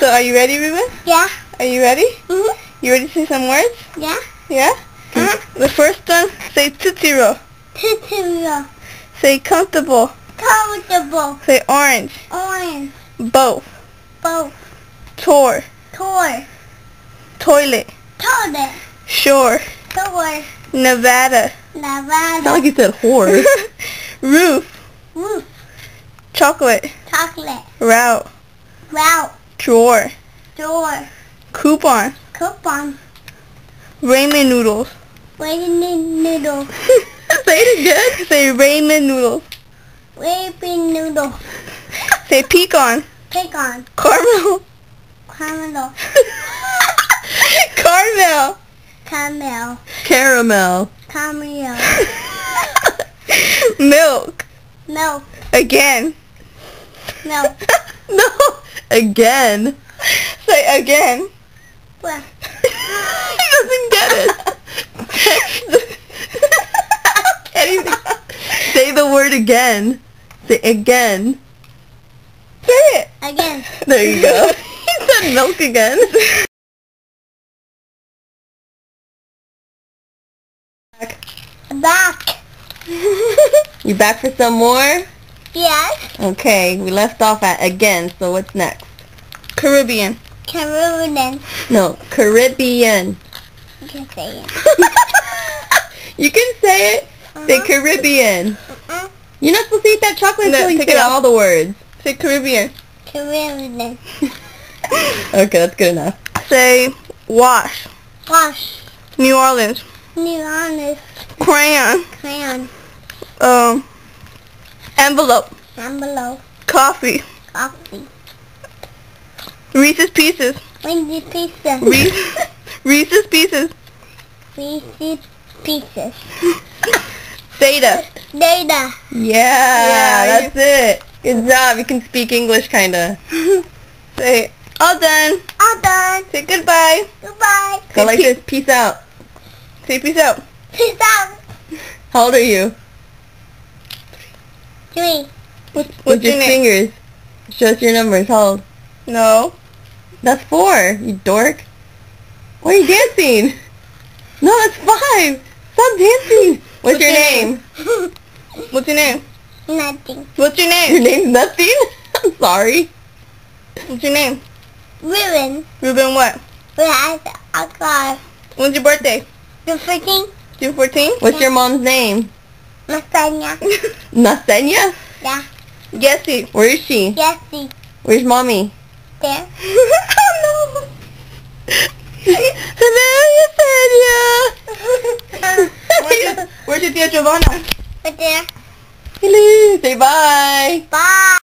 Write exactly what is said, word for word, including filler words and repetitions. So are you ready, Ruben? Yeah. Are you ready? Mm-hmm. You ready to say some words? Yeah. Yeah? Mm-hmm. The first one, say Tootsie Roll. Tootsie Roll. Say comfortable. Comfortable. Say orange. Orange. Bow. Bow. Tour. Tour. Toilet. Toilet. Shore. Shore. Nevada. Nevada. Sound like you said whore. Roof. Roof. Chocolate. Chocolate. Route. Route. Drawer. Drawer. Coupon. Coupon. Ramen noodles. Ramen noodles. Say it again. Say ramen noodles. Ramen noodles. Say pecan. Pecan. Caramel. Caramel. Caramel. Caramel. Caramel. Caramel. Milk. Milk. Again. Milk. No. Again. Say again. What? He doesn't get it. Can't even say the word again. Say again. Say it. Again. There you go. He said milk again. Back. You back for some more? Yes. Okay, we left off at again, so what's next? Caribbean. Caribbean. No, Caribbean. You can say it. You can say it. Uh-huh. Say Caribbean. Uh-uh. You're not supposed to eat that chocolate until no, you say all the words. Say Caribbean. Caribbean. Okay, that's good enough. Say wash. Wash. New Orleans. New Orleans. Crayon. Crayon. Um. Envelope. Envelope. Coffee. Coffee. Reese's Pieces. Reese's Pieces. Reese Reese's Pieces. Reese's Pieces. Theta. Theta. Yeah, yeah, that's it. Good job. You can speak English, kinda. Say, all done. All done. Say goodbye. Goodbye. Go like this. Peace out. Say peace out. Peace out. How old are you? Three. What's, what's With your, your fingers. Show us your numbers. How old? No. That's four, you dork. Why are you dancing? No, that's five. Stop dancing. What's, What's your, your name? name? What's your name? Nothing. What's your name? Your name's nothing? I'm sorry. What's your name? Ruben. Ruben what? Ruben Akbar. When's your birthday? June fourteenth. June fourteenth? What's yeah. your mom's name? Nastenia. Nastenia? Yeah. Yessie. Where is she? Yessie. Where's mommy? There. Oh no! Hello, Nastenia! Where's your, where's your Tia Giovanna? Right there. Hello, say bye! Bye!